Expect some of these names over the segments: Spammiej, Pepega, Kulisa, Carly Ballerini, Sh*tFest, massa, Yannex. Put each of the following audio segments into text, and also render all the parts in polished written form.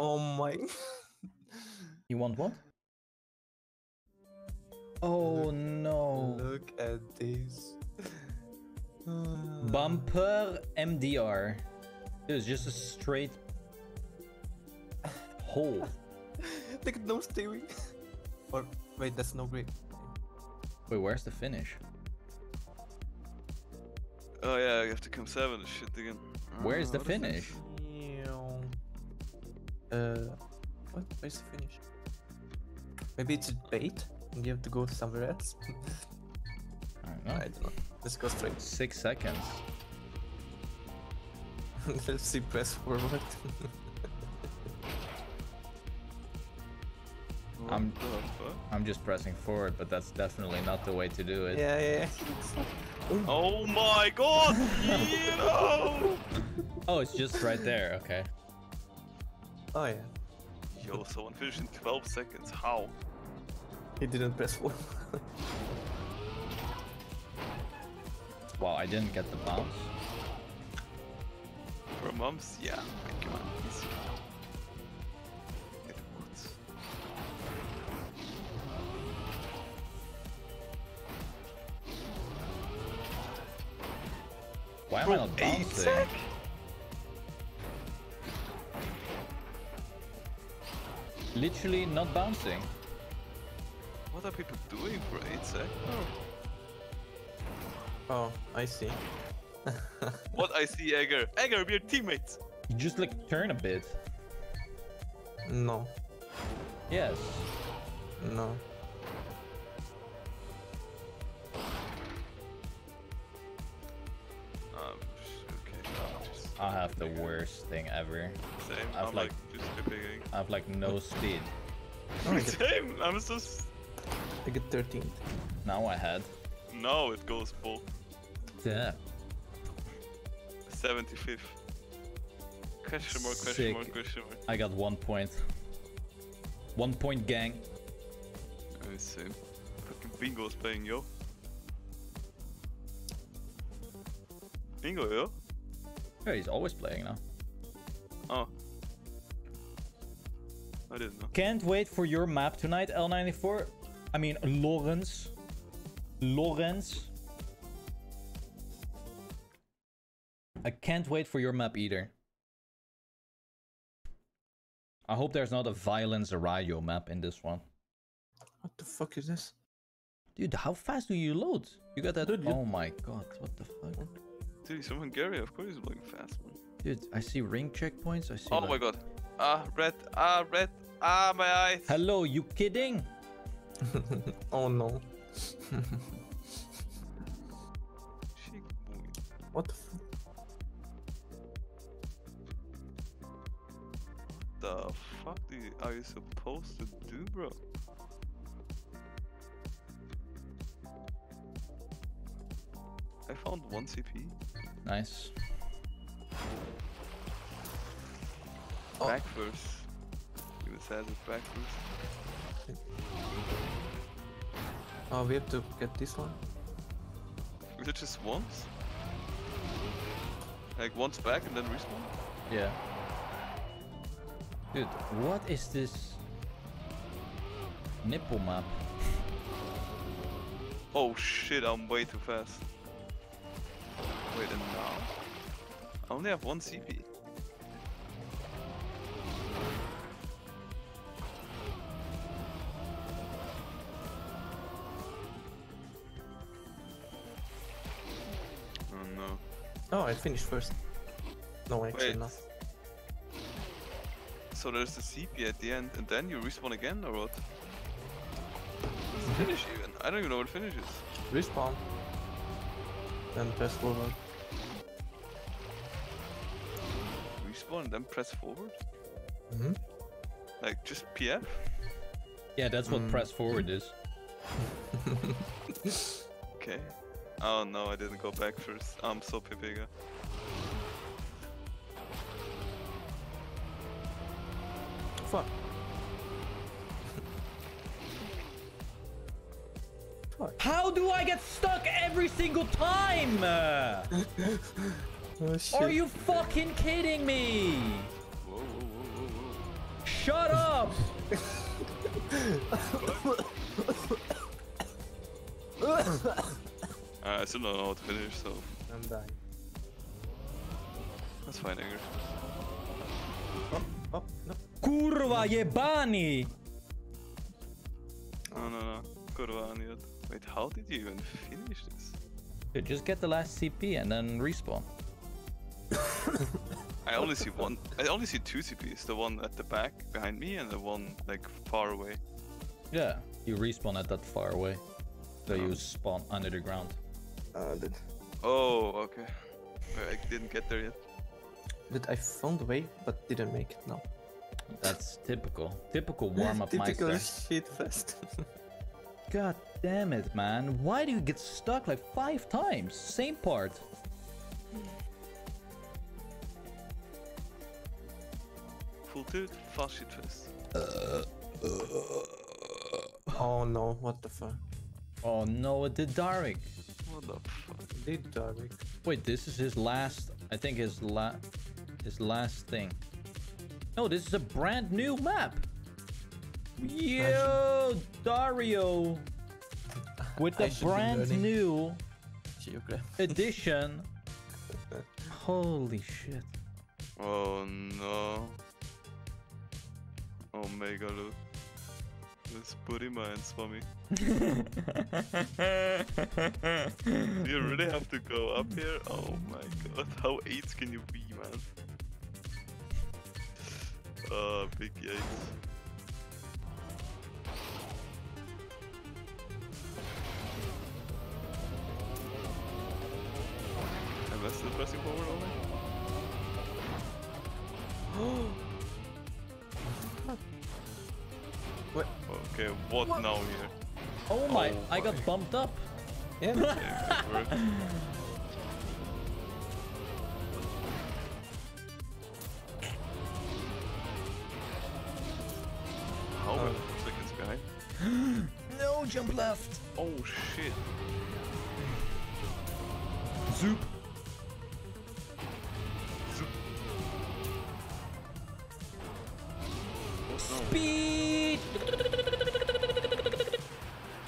Oh my. You want what? Oh look, no. Look at this. Bumper MDR. It was just a straight hole. Look at no steering. Or wait, that's no grip. Wait, where's the finish? Oh yeah, you have to come seven and shit again. Where's the finish? What? Where's the finish? Maybe it's a bait and you have to go somewhere else. I don't know. I don't know. Let's go straight. 6 seconds. Let's see, press forward. I'm just pressing forward, but that's definitely not the way to do it. Yeah, yeah. Oh my god! No! Oh, it's just right there, okay. Oh yeah. Yo, someone finished in 12 seconds, how? He didn't press forward. Wow, I didn't get the bounce. For mumps? Yeah, come on. Why am I not bouncing? Literally not bouncing. What are people doing for 8 seconds? Oh, oh I see. What I see, Egger? Egger, we're teammates! You just like turn a bit. No. Yes. No. I have the worst thing ever. Same, I'm like just skipping. I have like no speed. Same, I'm just... I get 13th. Now I had. No, it goes full. Yeah. 75th. Question mark, question Sick. Mark, question mark. I got 1 point. 1 point, gang. Same. Fucking Bingo's playing, yo. Bingo, yo. Yeah, he's always playing now. Oh. I didn't know. Can't wait for your map tonight, L94. I mean, Lorenz. Lorenz. I can't wait for your map either. I hope there's not a Violence Rayo map in this one. What the fuck is this? Dude, how fast do you load? You got that? Dude, oh my god, what the fuck? Dude, he's from Hungary, of course he's playing fast, man. Dude, I see ring checkpoints, I see... Oh like... my god. Ah, red, ah, red, ah, my eyes. Hello, you kidding? Oh no. What the fuck? The fuck are you supposed to do, bro? I found 1 CP. Nice. Oh. Back first. He was sad with back first. Oh, we have to get this one? Is it just once? Like once back and then respawn? Yeah. Dude, what is this nipple map? Oh shit, I'm way too fast. Wait, and now? I only have 1 CP. Oh no. Oh, I finished first. No, actually not. So there's the CP at the end, and then you respawn again, or what? Finish even. I don't even know what finish is. Respawn. Then press forward. Respawn, then press forward? Mm-hmm. Like just PF? Yeah, that's what press forward is. Okay. Oh no, I didn't go back first. I'm so pipiga. Fuck. Fuck. How do I get stuck every single time? Oh, shit. Are you fucking kidding me? Whoa, whoa, whoa, whoa, whoa. Shut up! I still don't know how to finish, so... I'm dying. That's fine, Anger. Oh, oh, no. Kurwa, jebani! No, no, no. Kurwa, idiot. Wait, how did you even finish this? Dude, just get the last CP and then respawn. I only see one. I only see two CPs. The one at the back behind me and the one like far away. Yeah, you respawn at that far away. So you spawn under the ground. Dude. Oh, okay. I didn't get there yet. Dude, I found the way but didn't make it now. That's typical. Typical warm-up meister. Typical shitfest. God damn it, man. Why do you get stuck like 5 times? Same part. Full tilt, fast shitfest. Oh no, what the fuck? Oh no, it did Darik. What the fuck? It did Darik. Wait, this is his last... I think his last thing. No, this is a brand new map. Yo, Dario! With a brand new edition. Holy shit. Oh no. Oh Megalo. Let's put in my hands, mommy. You really have to go up here? Oh my god. How AIDS can you be, man? Oh, big yikes. That's the pressing forward only. What? Okay, what now here? Oh my, I got bumped up. Yeah. Yeah, how many seconds behind? No, jump left. Oh shit. Zoop. Speed!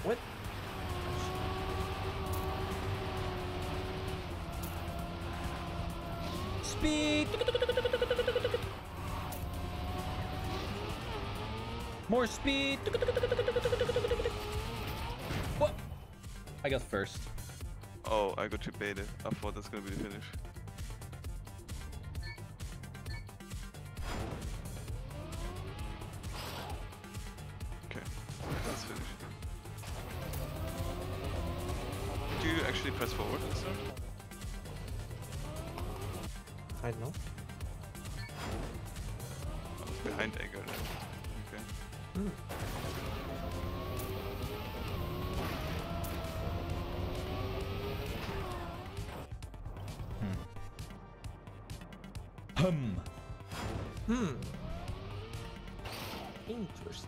What? Speed! More speed! What? I got first. Oh, I got you baited. I thought that's gonna be the finish. Press forward, sir. I don't know. Oh, it's behind Anger. Okay. Mm. Hmm. Interesting.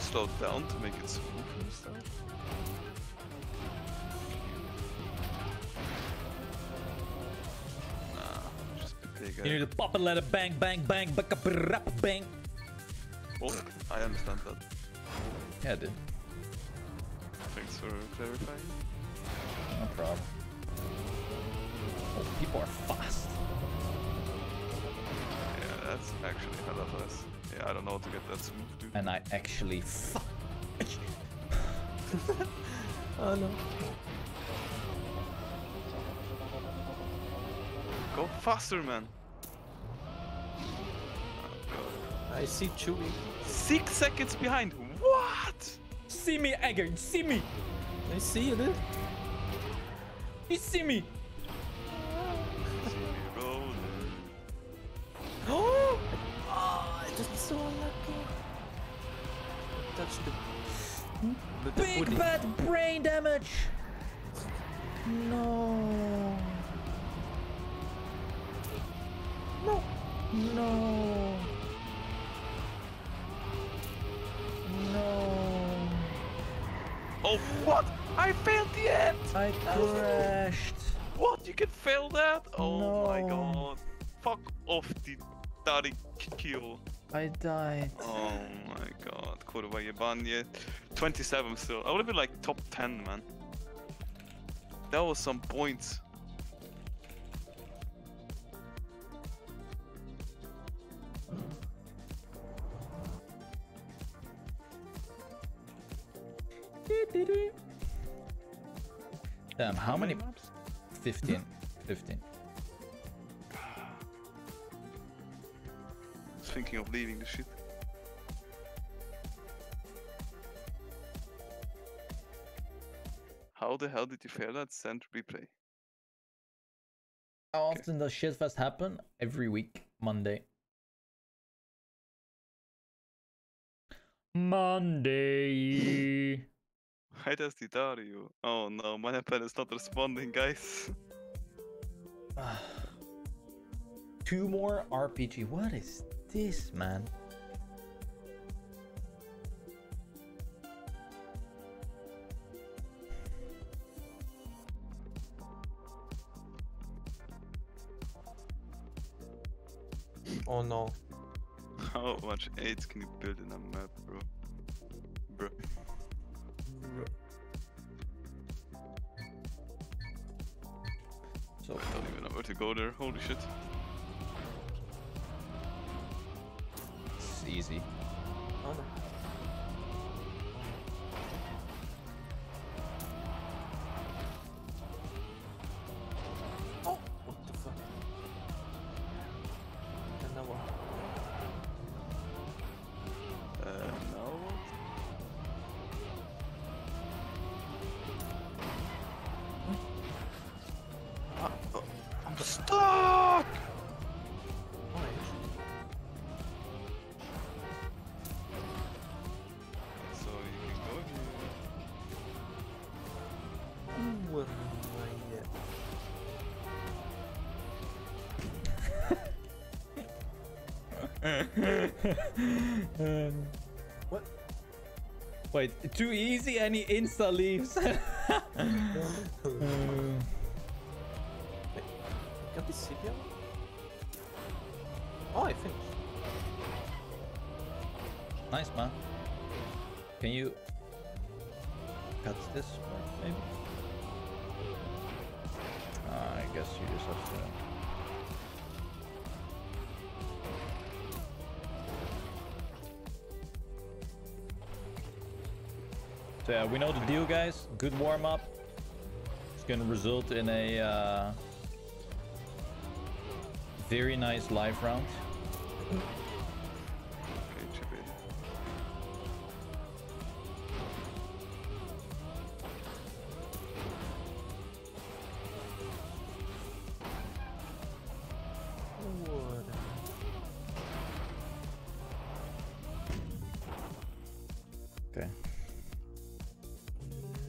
Slow down to make it smooth and stuff. Nah, just big guy. You need to pop and let it bang, bang, bang, back up, rap, bang. Oh, I understand that. Yeah, I did. Thanks for clarifying. No problem. Oh, people are fast. Yeah, that's actually hella fast. Yeah, I don't know how to get that smooth, dude. And I actually fuck. Oh no. Go faster, man. Oh, I see Chewie. 6 seconds behind. What? See me, Agar. See me. I see you, dude. You see me. So lucky. Touch the big pudding. Bad brain damage. No. No. No. No. Oh, what? I failed the end. I crashed. What? You can fail that? Oh no. My god. Fuck off, the Tariq kill. I died. Oh my god. Kurva Yeban yet. 27 still. I would have been like top 10, man. That was some points. Damn, how many maps? 15. 15. I was thinking of leaving the shit. How the hell did you fail that send replay? How often does Shitfest happen? Every week, Monday. Monday. Why does it are you? Oh no, my iPad is not responding, guys. 2 more RPG. What is this, man? Oh no. How much AIDS can you build in a map, bro? Bro. So I don't even know where to go there, holy shit. It's easy. Oh no. What? Wait, too easy and he insta leaves. Got this CPL? Oh, I finished. Nice, man. Can you cut this one, maybe? I guess you just have to. So yeah, we know the deal, guys. Good warm-up. It's gonna result in a very nice live round.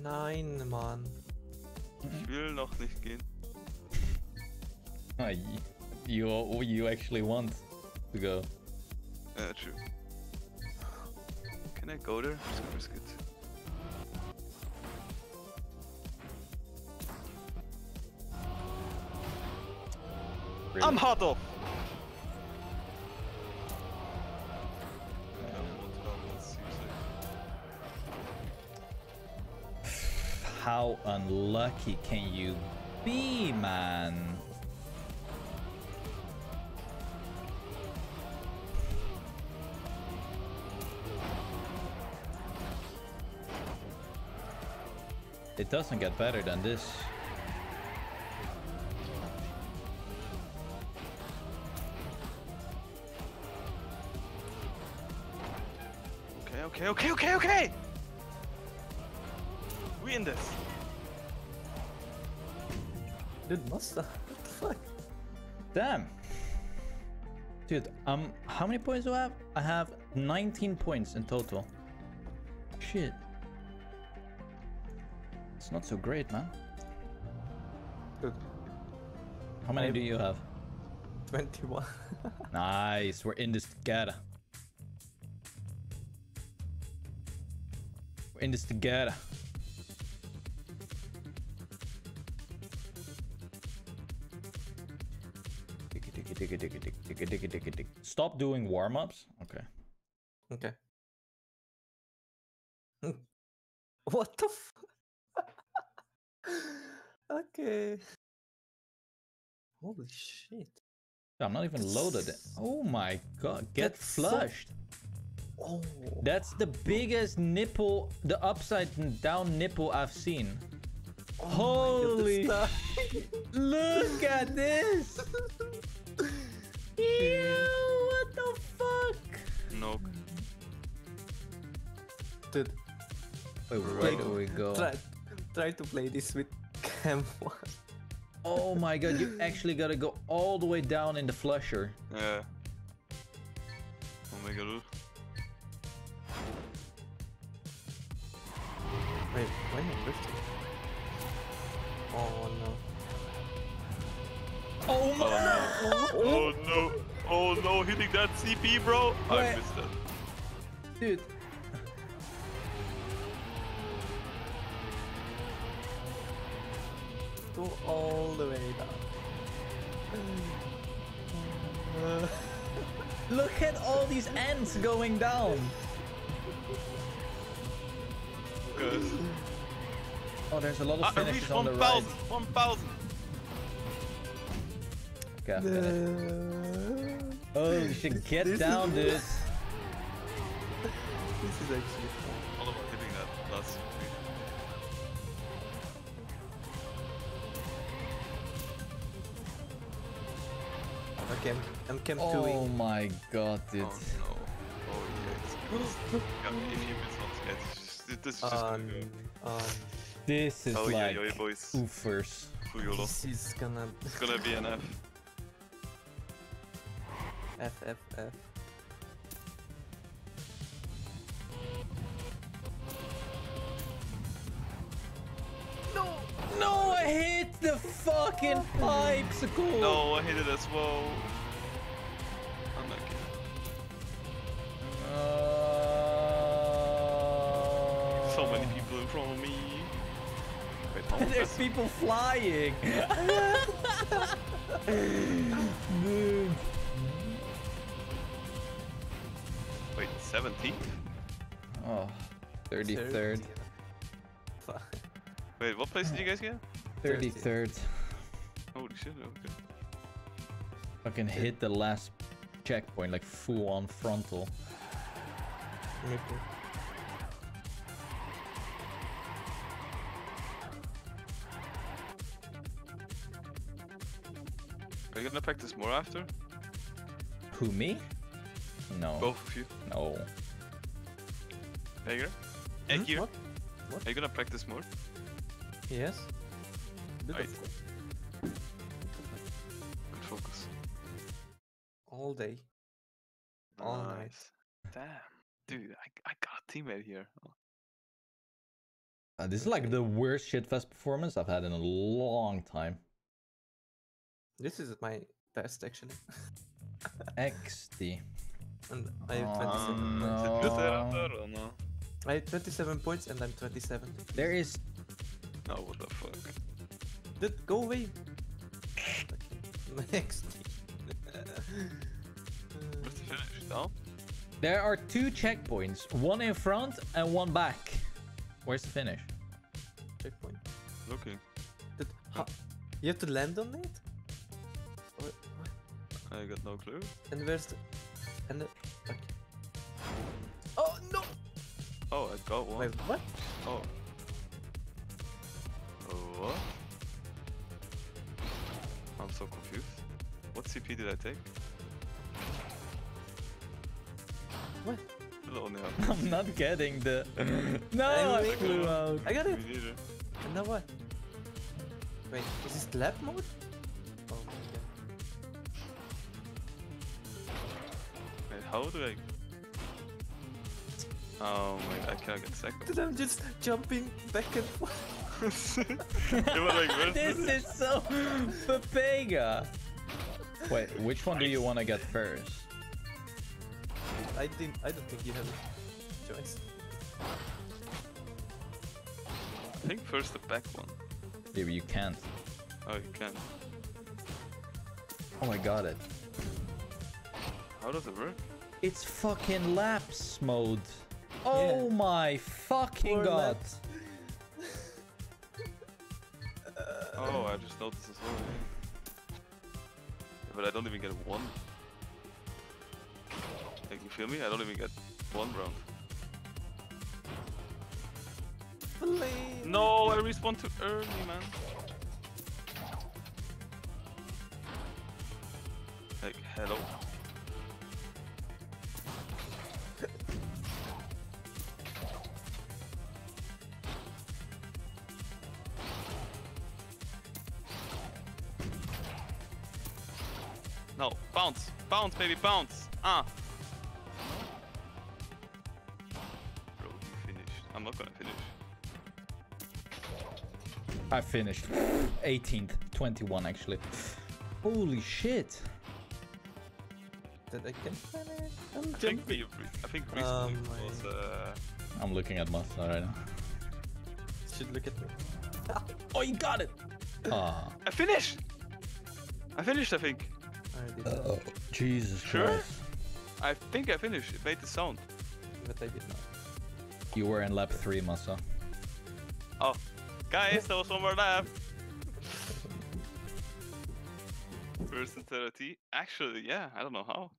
Nein, Mann. Ich will noch nicht gehen. You actually want to go. Yeah, true. Can I go there? Let's risk it. Really? I'm hot off! How unlucky can you be, man? It doesn't get better than this. Okay, okay, okay, okay, okay! We in this. Dude, Musta, what the fuck? Damn. Dude, how many points do I have? I have 19 points in total. Shit. It's not so great, man. Dude. How many do you have? 21. Nice, we're in this together. We're in this together. tick. Stop doing warm-ups. Okay. Okay. What the f- Okay. Holy shit. I'm not even loaded. Oh my god. Get that's flushed. So... Oh. That's the biggest nipple, the upside down nipple I've seen. Oh, holy god, look at this. Ew, what the fuck? No. Dude. Wait, where do we go? Try to play this with cam one. Oh my god, you actually gotta go all the way down in the flusher. Yeah. Oh my god. Wait, why am I drifting? Oh no. Oh my god! Oh no! Oh no, hitting that CP, bro! Wait. I missed that. Dude. Go all the way down. Look at all these ants going down. Good. Oh, there's a lot of finishes on the right. 1,000. Okay, I've got it. Oh, you should get this down, dude. This is actually fun. All about hitting that last. Okay, I'm camp 2. Oh my god, dude. Oh no. Oh yes. If you miss one sketch, this is just gonna go. This is like oofers. This is gonna... It's gonna be an F. F, F, F. No! No, I hit the fucking pipesicle! No, I hit it as well. I'm not kidding. So many people in front of me. Wait, there's people flying. Dude. Wait, 17th? Oh, 33rd. Wait, what place did you guys get? 33rd. Holy shit, okay. Fucking hit the last checkpoint like full on frontal. Nipple. Are you gonna practice more after? Who, me? No. Both of you? No. Egger? Egger? What? What? Are you gonna practice more? Yes. Good focus. All day. All night. Damn. Dude, I got a teammate here. This is like the worst Shitfest performance I've had in a long time. This is my best, actually. XD. And I have 27 points. No. I have 27 points and I'm 27. There is... Oh, what the fuck? Dude, go away! Next. What's the finish, though? There are two checkpoints. One in front and one back. Where's the finish? Checkpoint. Okay. Dude, you have to land on it? What? I got no clue. And where's the... And the... Okay. Oh, no! Oh, I got one. Wait, what? Oh. What? I'm so confused. What CP did I take? What? No, no. I'm not getting the... No, I flew out. I got it. And now what? Wait, is this lap mode? Oh my god. Wait, how do I... Oh my god, I can't get second. Dude, I'm just jumping back and forth. This is so Papega. Wait, which one do you want to get first? I don't think you have a choice. I think first the back one. Yeah, but you can't. Oh, you can. Oh, I got it. How does it work? It's fucking laps mode. Oh yeah. My fucking Poor god. Oh, I just noticed as well. Yeah, but I don't even get one. Like, you feel me? I don't even get one round. Please. No, I respawned too early, man. Like, hello. No, bounce, bounce, baby, bounce. Ah. Bro, you finished. I'm not gonna finish. I finished 18th, 21 actually. Holy shit. Did I get finished? I'm jumping. I think recently was... I'm looking at Master right now. Should look at me. Oh, you got it! I finished! I finished, I think. Oh, Jesus sure? Christ. I think I finished. It made the sound. But I did not. You were in lap 3, Master. Oh. Guys, there was one more lap. First and 30. Actually, yeah, I don't know how.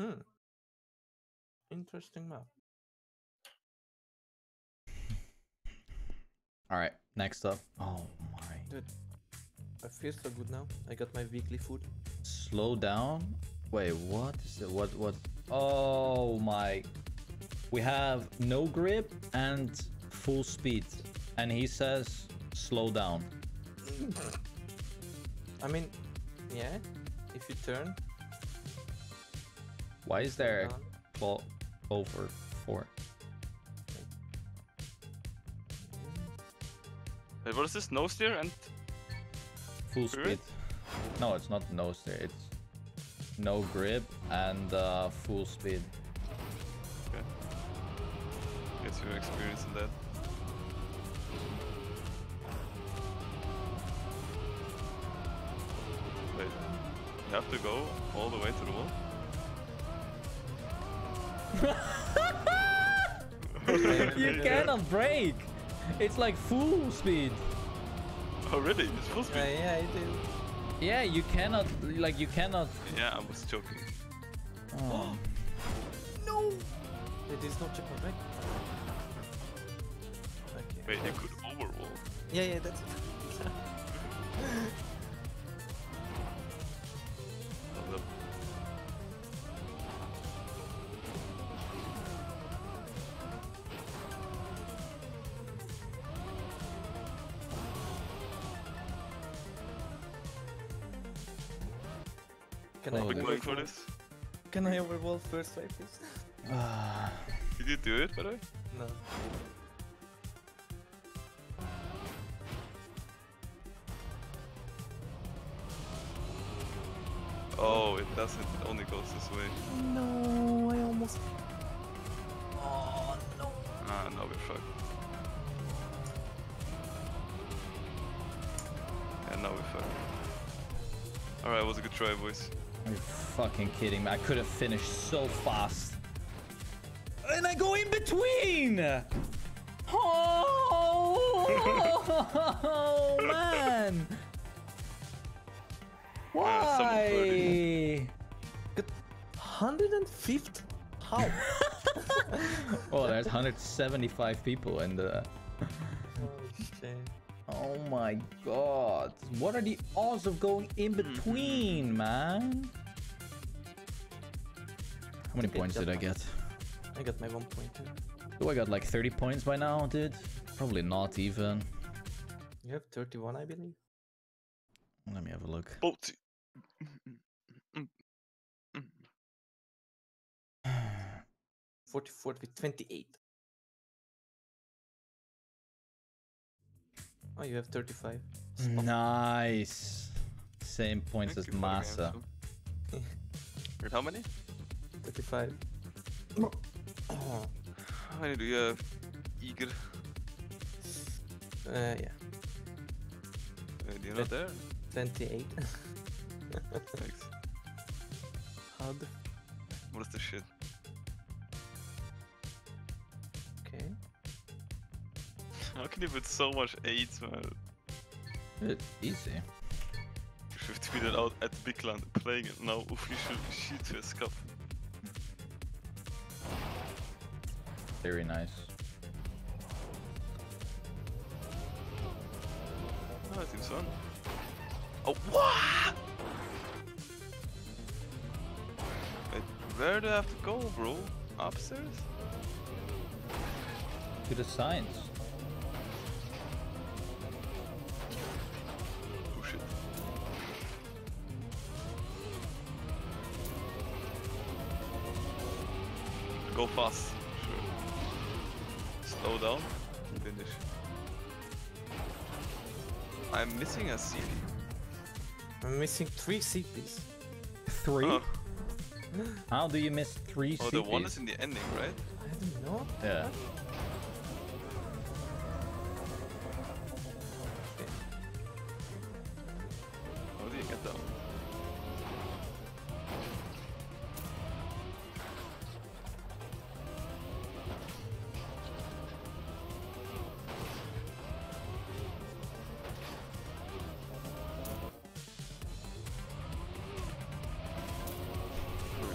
Hmm. Interesting map. All right, next up. Oh my. Dude, I feel so good now. I got my weekly food. Slow down. Wait, what is it? What? Oh my. We have no grip and full speed, and he says slow down. I mean, yeah, if you turn. Why is there a clock over 4? Wait, what is this? No steer and full speed? No, it's not no steer, it's no grip and full speed. Your experience in that. Wait, you have to go all the way to the wall? You cannot break! It's like full speed! Oh really? It's full speed? Yeah, it is. Yeah, you cannot, like, you cannot... Yeah, I was joking. Oh. No! It is not checkpoint, right? Wait, you could overwall. Yeah, yeah, that's it. Can I going for this? Can I overwall first wave, please? Did you do it, by the way? No. Oh, it doesn't. It only goes this way. No, I almost... Oh, no. Ah, no, we're fucked. Yeah, now we're fucked. Alright, it was a good try, boys. Are you fucking kidding me? I could have finished so fast. And I go in between! Oh, man! Why? Got 105th? How? Oh, there's 175 people in the... Oh my god. What are the odds of going in between, man? How many points did I get? I got my 1 point. Oh, I got like 30 points by now, dude. Probably not even. You have 31, I believe. Let me have a look. Forty-fourth with 28. Oh, you have 35. Stop. Nice. Same points as Massa. How many? 35. How many do you have, Igor? Yeah. You're not there. 28. Thanks. Hub. What is this shit? Okay. How can you put so much AIDS, man? It's easy. You should tweet it out at Bigland playing it now official Sh*tFest Cup. Very nice. Oh, I think so. Oh, what? Wait, where do I have to go, bro? Upstairs? To the signs. Oh shit. Go fast. Slow down, finish. I'm missing a CP. I'm missing 3 CPs. 3? Oh. How do you miss 3 CPs? Oh, the one is in the ending, right? I don't know. Yeah. Okay. How do you get down?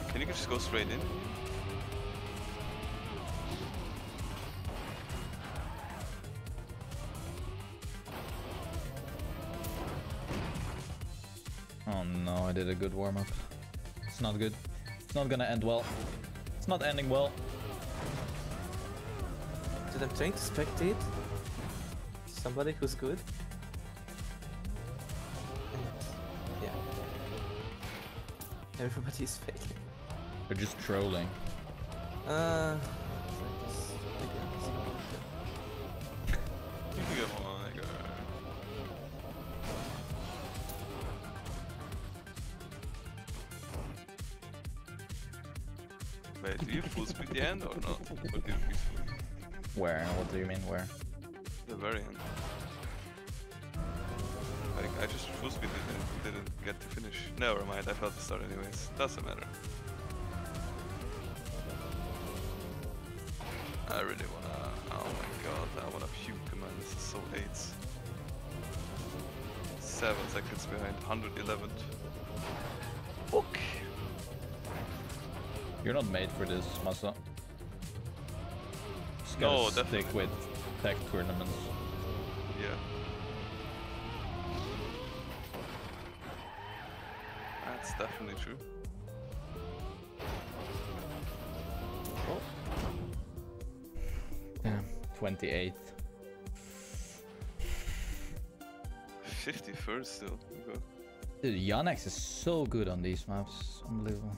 Can you just go straight in? Oh no, I did a good warm-up. It's not good. It's not gonna end well. It's not ending well. Dude, I'm trying to spectate somebody who's good. And yeah. Everybody's faking. They're just trolling. Come on, girl. Wait, do you full speed the end or not? What do you mean? Where? What do you mean where? The very end. Like, I just full speed it and didn't get to finish. Never mind, I failed to start anyways. Doesn't matter. I really wanna... oh my god, I wanna puke, man, this is so AIDS. 7 seconds behind, 111. Fuck! You're not made for this, Masa. Just gotta stick with tech tournaments. Yeah. That's definitely true. Oh. 28th. 51st still. Okay. Dude, Yannex is so good on these maps. Unbelievable.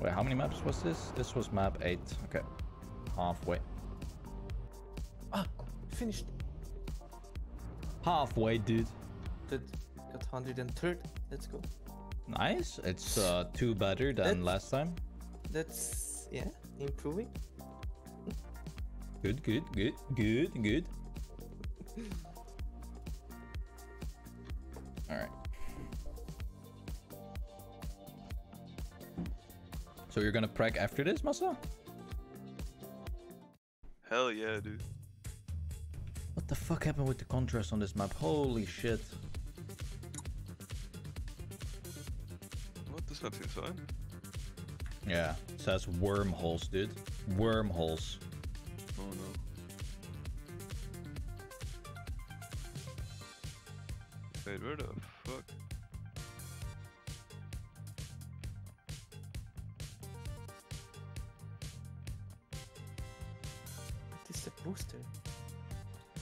Wait, how many maps was this? This was map 8. Okay. Halfway. Ah! Finished! Halfway, dude. That got 103rd. Let's go. Nice. It's 2 better than last time. That's... yeah. Improving. Good, good, good, good, good. Alright. So you're gonna preg after this, Masa? Hell yeah, dude. What the fuck happened with the contrast on this map? Holy shit. What? This map seems fine. Yeah, it says wormholes, dude. Wormholes. Oh no. Wait, where the fuck? What is the booster?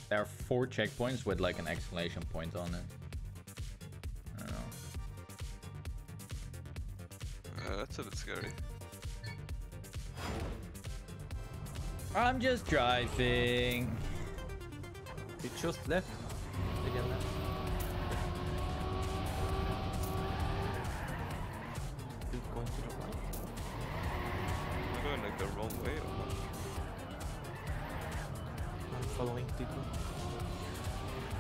There are 4 checkpoints with like an exclamation point on it. I don't know. That's a bit scary. I'm just driving. You just left. Again left. You're going to the right. I'm going like the wrong way or what? I'm following people.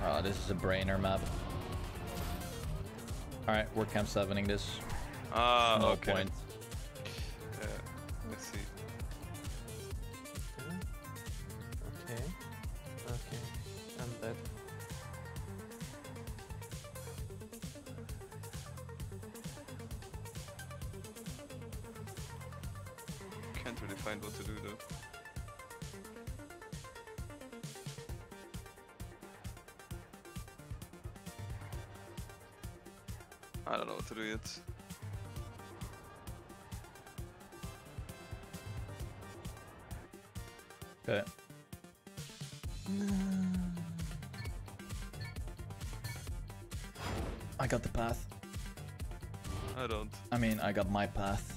Oh, this is a brainer map. Alright, we're camp 7ing this. Ah, no okay. Point. Yeah, let's see. Okay. Okay. I'm dead. Can't really find what to do though. I don't know what to do yet. Okay. I got the path. I don't. I mean, I got my path.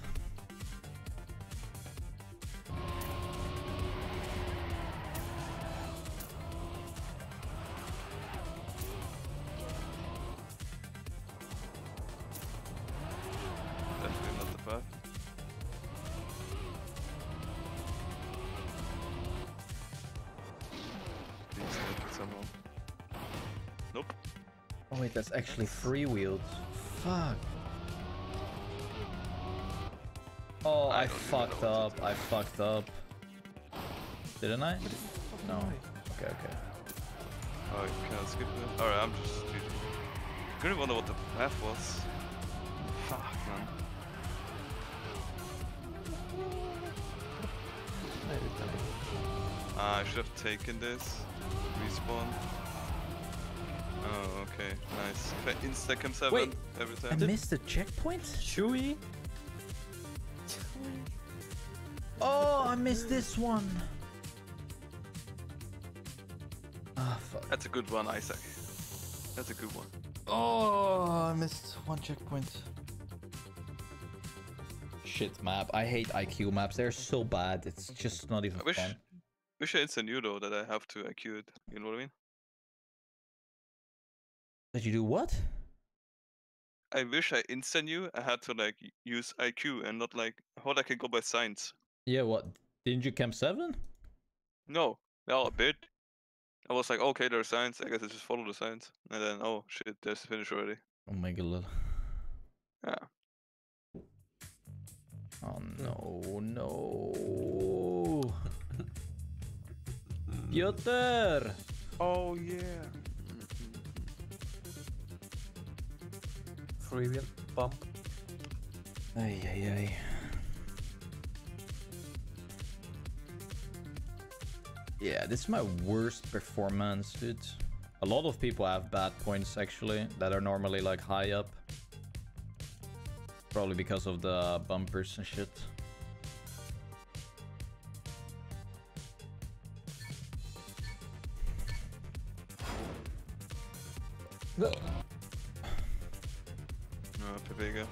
Nope. Oh wait, that's actually three wheels. Fuck. Oh, I fucked up. I fucked up. Didn't I? No. Okay, okay. Oh, you can't skip it. Alright, I'm just... I couldn't wonder what the path was. Fuck, man. I should have taken this. Respawn. Oh, okay, nice. Insta cam 7 wait, every time. I missed the checkpoint? Chewy? Oh, I missed this one. Ah, oh, fuck. That's a good one, Isaac. That's a good one. Oh, I missed one checkpoint. Shit map. I hate IQ maps. They're so bad. It's just not even fun. I wish it's a new though that I have to IQ it. You know what I mean? Did you do what? I wish I insta knew I had to like use IQ and not like how I can go by signs. Yeah, what? Didn't you camp 7? No, no, a bit. I was like, okay, there are signs. I guess I just follow the signs. And then, oh shit, there's the finish already. Oh my god. Yeah. Oh no, no. Piotr! Oh yeah. Free wheel bump. Ay, ay, ay. Yeah, this is my worst performance, dude. A lot of people have bad points actually that are normally like high up. Probably because of the bumpers and shit. No. Vega.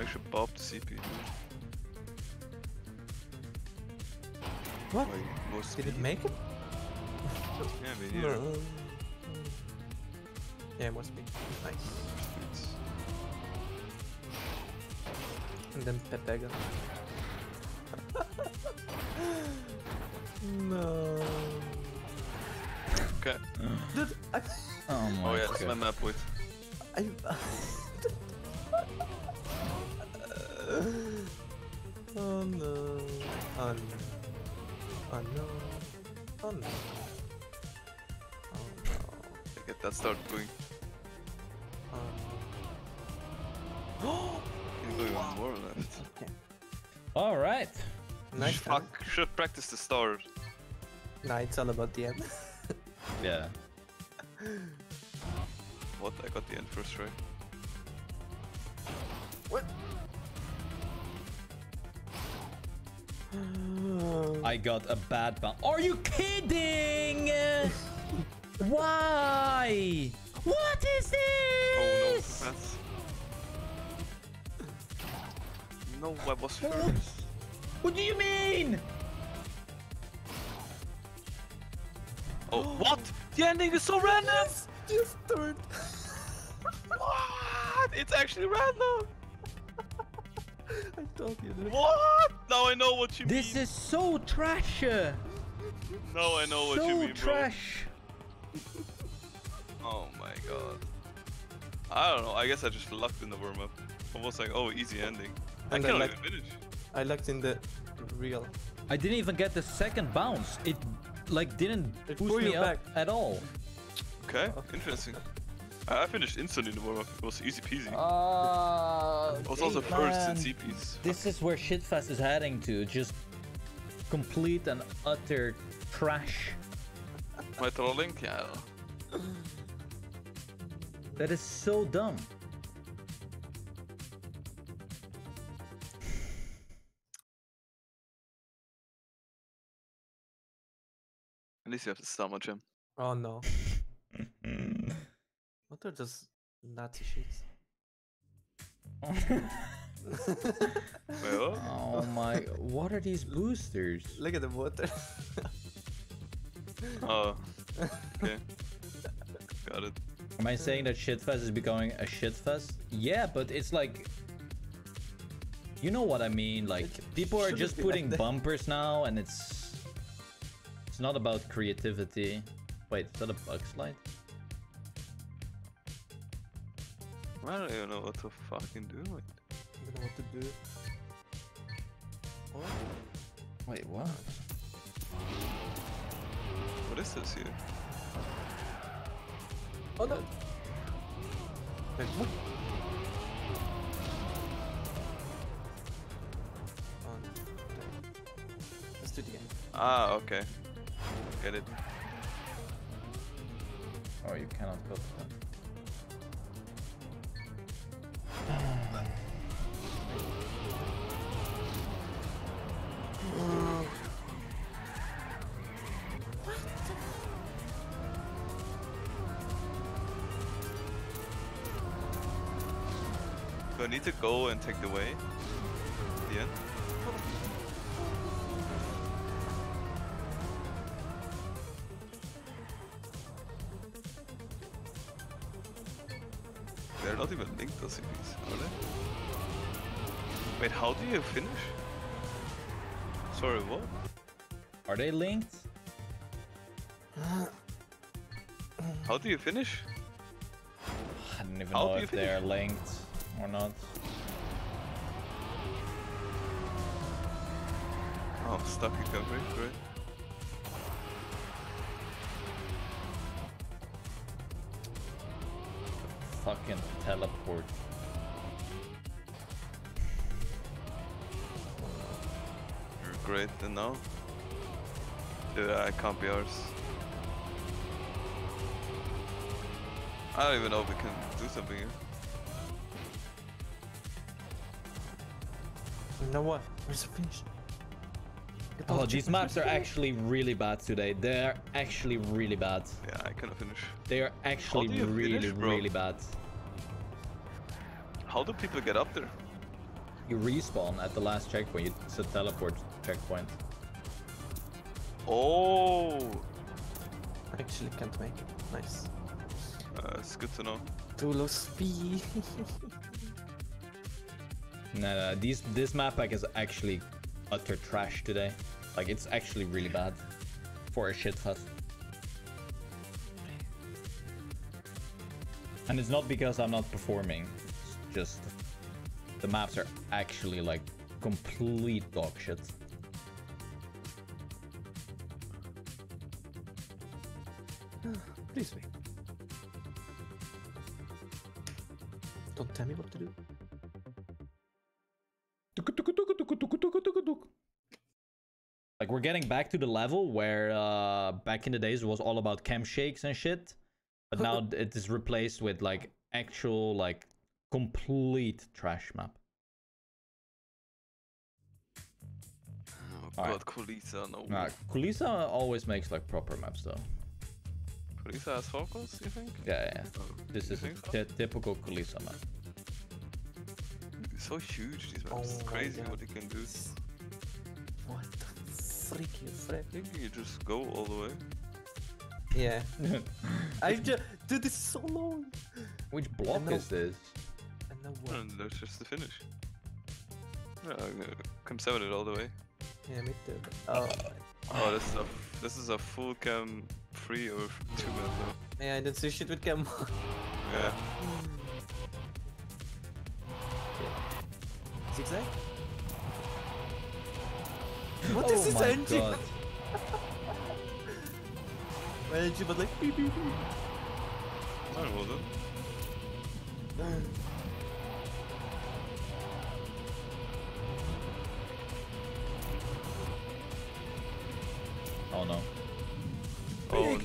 I should bob the CP. What? Like, did it make it? Yeah, we did. No. Yeah, more speed. Nice. And then Pepega. No. Okay. Dude, I... Oh my god. Oh yeah, that's my map with. I... Oh no. Oh no. Oh no. Oh no. Oh no. Get that start going. Oh no. You're going one more left. Okay. Alright. Nice. Fuck, should practice the start. Nah, it's all about the end. Yeah. What? I got the end first, right? What? I got a bad bounce. Are you kidding? Why? What is this? Oh no, no, I was first. What do you mean? Oh, what? The ending is so random! Yes, just third. What? It's actually random! I told you this. What? Now I know what you mean. This is so trash. Now I know what you mean, bro. So trash. Oh my god. I don't know. I guess I just lucked in the warm-up. I was like, oh, easy ending. And I cannot even finish. I lucked in the real. I didn't even get the second bounce. It like didn't boost me up at all. Okay, interesting. I finished instantly in the warm-up. It was easy peasy. I was also first in CPs. This is where Shitfest is heading to. Just complete and utter trash. My trolling? Yeah. That is so dumb. At least you have the stomach, Jim. Oh no. What are those Nazi sheets? Well? Oh my, what are these boosters? Look at the water. Oh, okay. Got it. Am I saying that Shitfest is becoming a shitfest? Yeah, but it's like... You know what I mean, like, people are just putting bumpers now and it's... It's not about creativity. Wait, is that a bug slide? I don't even know what to fucking do. I don't know what to do. What? Wait, what? What is this here? Oh no! Wait, what? Oh, no. Let's do the end. Ah, okay. Get it. Oh, you cannot go to that. Do I need to go and take the way? Yeah. They're not even linked, those CPs, are they? Wait, how do you finish? Sorry, what? Are they linked? How do you finish? I don't even know if they're linked. Or not. Oh, stuck recovery, great. Fucking teleport. You're great, and now? Dude, I can't be ours. I don't even know if we can do something here. Now what? Where's the finish? Oh, these maps are actually really bad today. They're actually really bad. Yeah, I cannot finish. They are actually really bad. How do people get up there? You respawn at the last checkpoint. It's a teleport checkpoint. Oh! I actually can't make it. Nice. It's good to know. Too low speed. No, no, this map pack is actually utter trash today. Like, it's actually really bad for a shitfest. And it's not because I'm not performing. It's just the maps are actually like complete dog shit. Please wait. Don't tell me what to do. Like, we're getting back to the level where back in the days it was all about cam shakes and shit, but now it is replaced with like actual like complete trash map. Oh god, right. Kulisa, no. Nah, Kulisa always makes like proper maps though. Kulisa has focus, you think? Yeah, yeah. Oh, this is a typical Kulisa map. So huge, these maps. It's crazy what they can do. What the freak is that? I think you just go all the way. Yeah. I just did this so long. Which block is this? And then what? And that's just the finish. Chem sounded all the way. Yeah, me too. Oh. Oh, this is a full chem free or 2 minute though. Yeah, I did see shit with chem. Yeah. Okay. Zigzag? What is this energy? My energy, but like beep beep beep. I don't know that. Oh no. Oh no, oh no.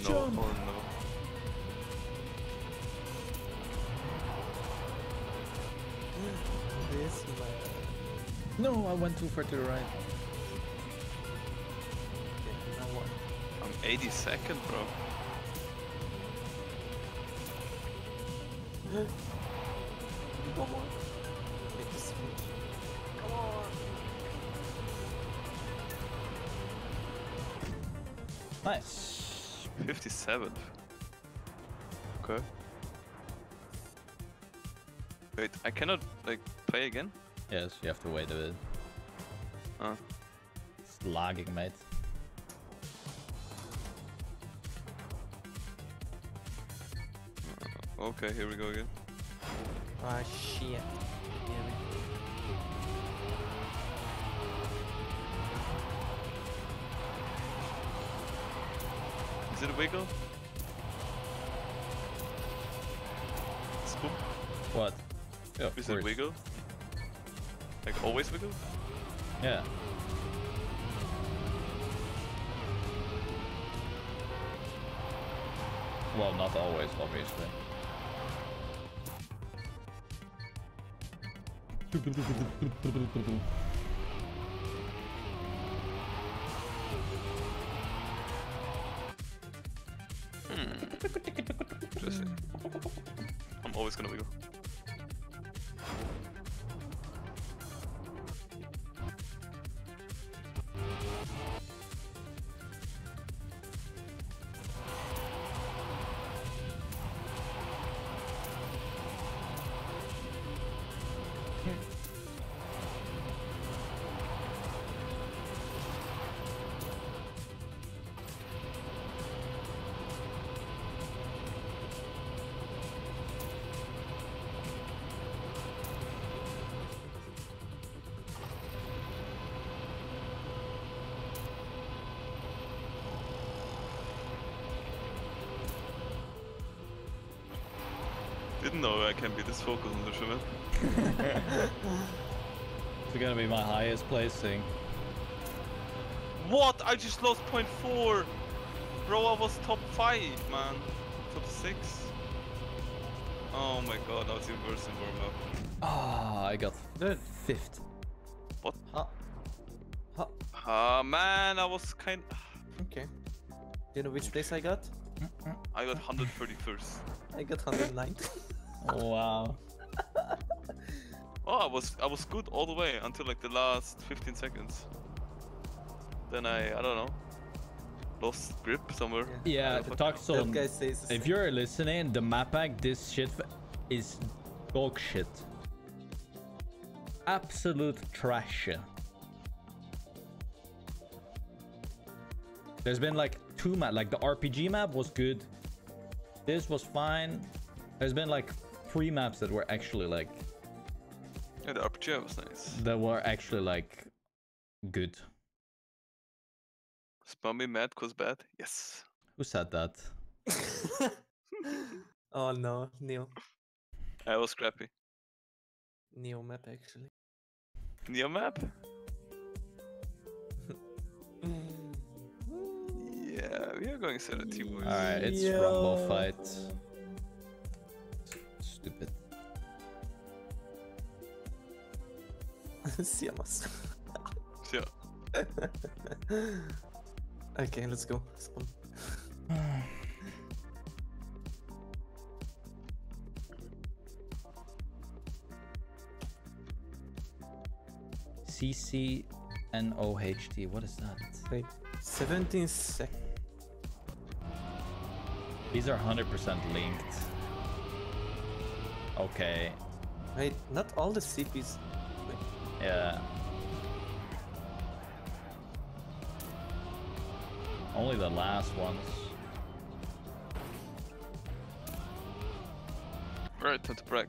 This man. No, I went too far to the right. Okay, now what? I'm 82nd, bro. Come on. Make the switch. Come on. Nice. 57th. Okay. Wait, I cannot like play again? Yes, you have to wait a bit. Ah. It's lagging, mate. Okay, here we go again. Ah, shit. Yeah, is it a wiggle? Spoop. What? Yeah, is it wiggle? Like always wiggle? Yeah. Well, not always, obviously. I'm always gonna wiggle. Didn't know I can be this focused on the shimmer. It's gonna be my highest placing. What? I just lost 0.4! Bro, I was top 5, man. Top 6. Oh my god, I was even worse in warm-up. Ah, I got 5th. What? Man, I was kind... Okay. Do you know which place I got? I got 131st. I got 109th. Wow. Oh, I was good all the way until like the last 15 seconds. Then I don't know, lost grip somewhere. Yeah, the Toxon. If you're listening, the map pack, this shit is dog shit. Absolute trash. There's been like 2 map, like the RPG map was good. This was fine. There's been like 3 maps that were actually like... Yeah, the RPG was nice. That were actually like... good. Spammy mad cause bad? Yes. Who said that? Oh no, Neo. I was crappy. Neo map actually. Neo map? Yeah, we are going to set a team. Alright, it's rumble fight. Stupid. Siamas. Sure. Okay, let's go. CCNOHT, what is that? Wait, 17 seconds. These are 100% linked. Okay. Wait, not all the CPs. Wait. Yeah. Only the last ones. Right, time to break.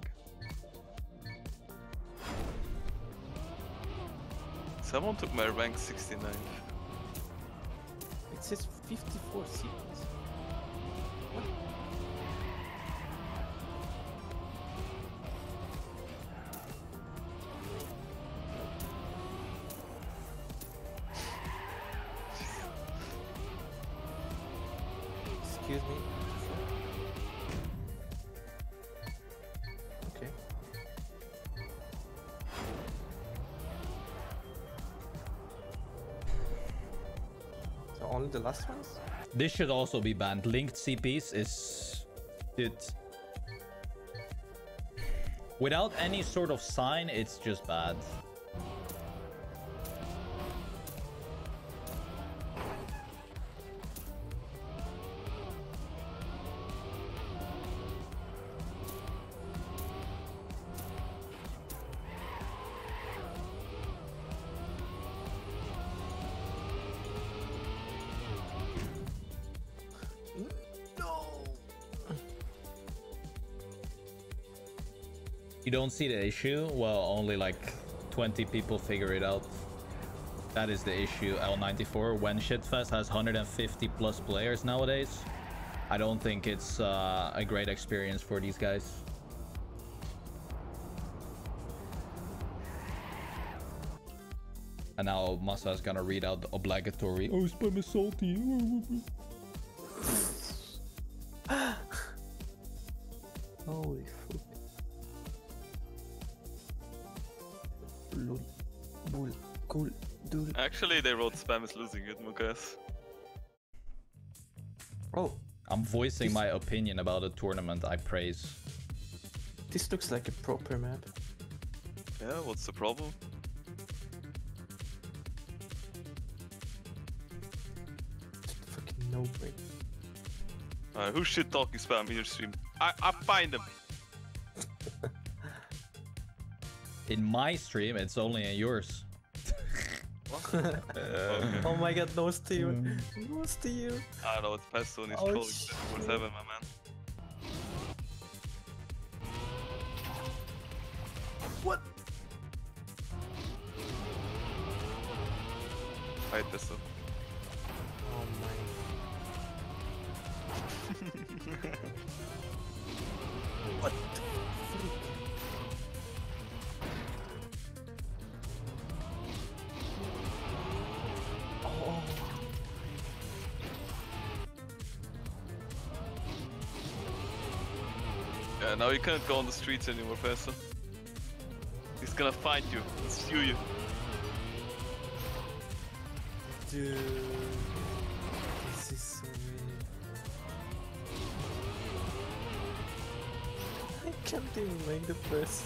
Someone took my rank 69. It says 54 seconds. What? Excuse me. Okay. So only the last ones? This should also be banned. Linked CPs is... it... without any sort of sign, it's just bad. You don't see the issue? Well, only like 20 people figure it out. That is the issue, L94. When Shitfest has 150 plus players nowadays, I don't think it's a great experience for these guys. And now Masa is gonna read out the obligatory, oh, spam is salty. Holy fuck. Actually, they wrote spam is losing it, Mukas. Oh, I'm voicing my opinion about a tournament I praise. This looks like a proper map. Yeah, what's the problem? Fucking no way. Who's shit talking spam in your stream? I find them. In my stream, it's only in yours. Okay. Oh my god, no steal. No steal. I don't know, it's Pesto and he's calling 747, my man. What? Fight Pesto. Oh my. What? Now you can't go on the streets anymore, Pesto. He's gonna find you and sue you. Dude, this is so weird. I can't even make the press.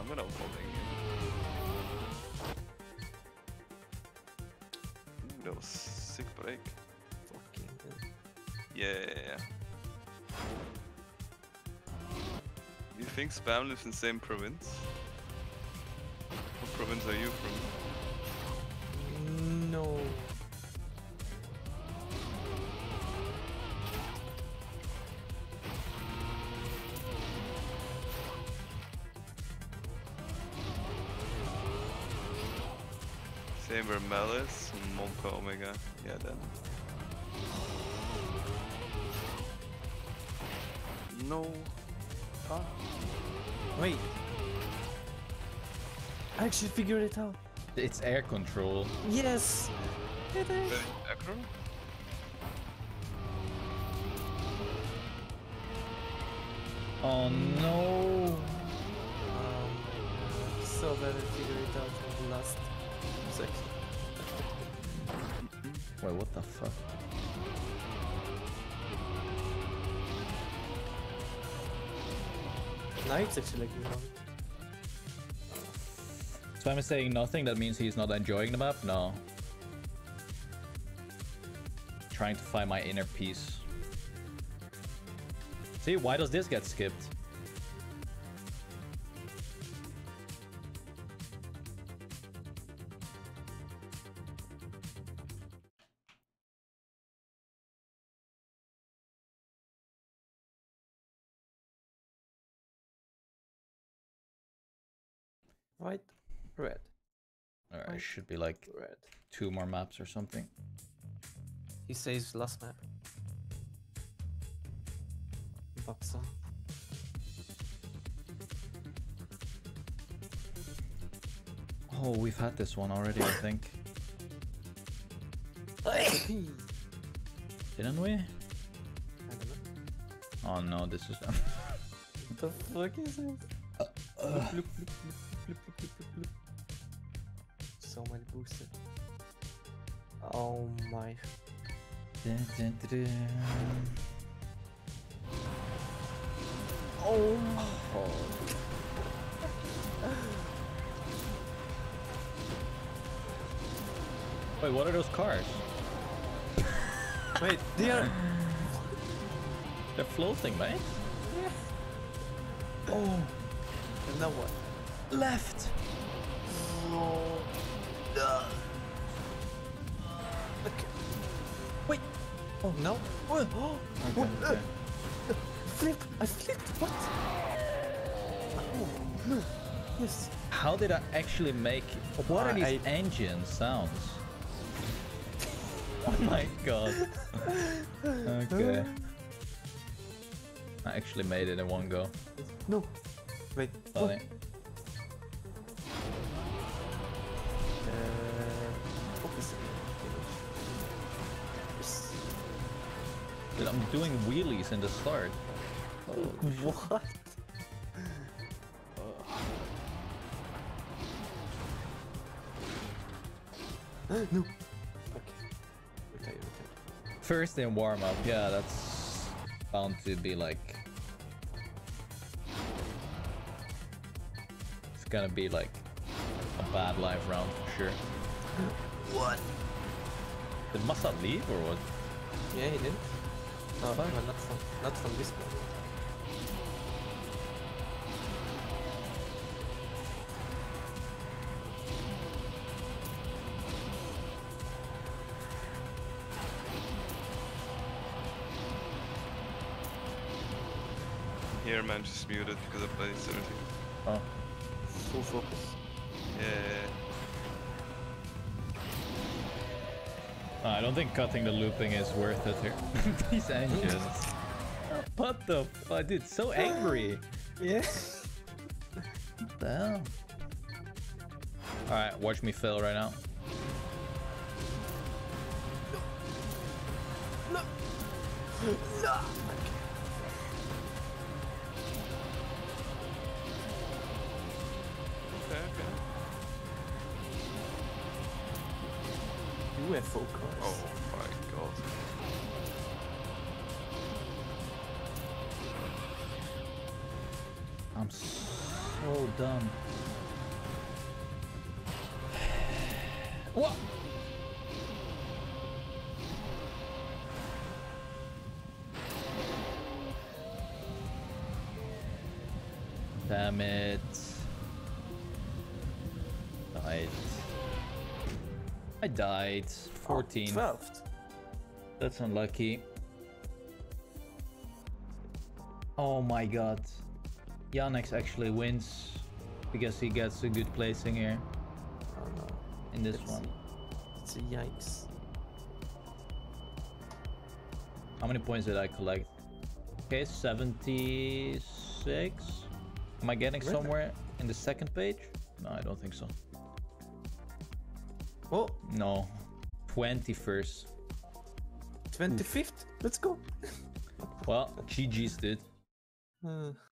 I'm gonna vote again. That was sick break. Fucking hell. Yeah. You think spam lives in the same province? What province are you from? No. They were Malice and Monka Omega. Yeah, then. No. Huh? Wait. I actually figured it out. It's air control. Yes. It is. Air control? Oh no. So bad I figured it out from the last. Wait, what the fuck? Now it's actually like wrong. So I'm saying nothing, that means he's not enjoying the map? No. Trying to find my inner peace. See, why does this get skipped? White, red. Alright, it should be like red. 2 more maps or something. He saves last map. Bapsa. Oh, we've had this one already, I think. Didn't we? I don't know. Oh no, this is... What the fuck is it? So many boosters. Oh my... Dun, dun, dun, dun. Oh! Wait, what are those cars? Wait, they are... They're floating, right? Yeah. Oh! And now what? Left! No. Okay. Wait! Oh, no? Okay. Flip! I flipped! What? Oh, no. Yes. How did I actually make... What are these engine sounds? Oh my god. Okay. I actually made it in one go. No. Wait. Oh. Focus. Dude, I'm doing wheelies in the start. Oh, what? No. First in warm-up, yeah, that's bound to be like... It's gonna be like a bad live round for sure. What? Did Massa leave or what? Yeah, he did. No, but not from this one. Here, man, just muted because I played 17. Oh. Full focus. Yeah. I don't think cutting the looping is worth it here. He's anxious. What the fuck, dude? So angry. Yeah. What the hell? Alright, watch me fail right now. No. No. No. UFO cars. Oh my god. I'm so dumb. What? Damn it. I died. 14. 12th. That's unlucky. Oh my god. Yannex actually wins because he gets a good placing here. Oh no. In this one. It's a yikes. How many points did I collect? Okay, 76. Am I getting somewhere in the second page? No, I don't think so. Oh no, 21st. 25th? Let's go. Well, GG's, dude.